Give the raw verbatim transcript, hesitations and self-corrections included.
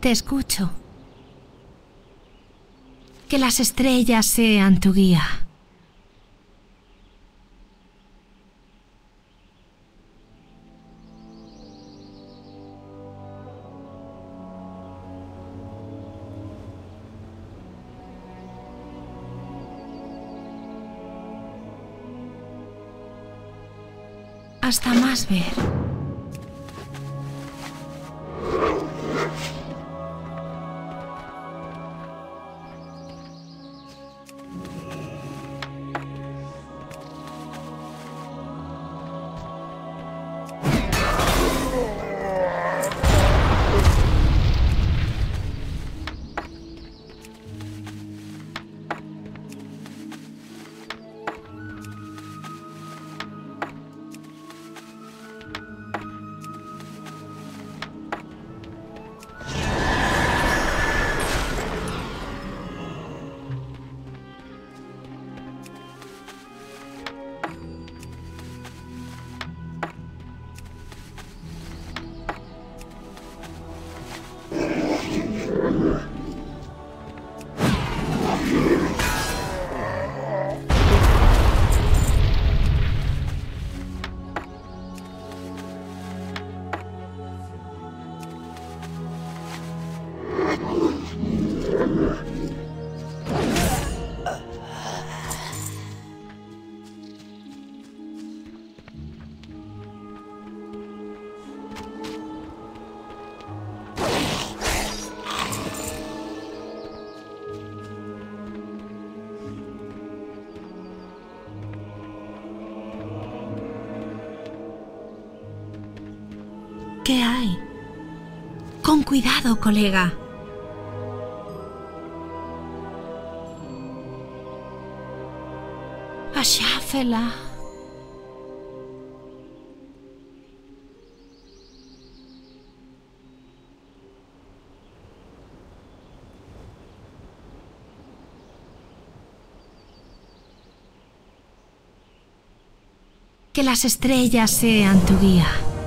Te escucho. Que las estrellas sean tu guía. Hasta más ver. ¿Qué hay? Con cuidado, colega. Asháfela. Que las estrellas sean tu guía.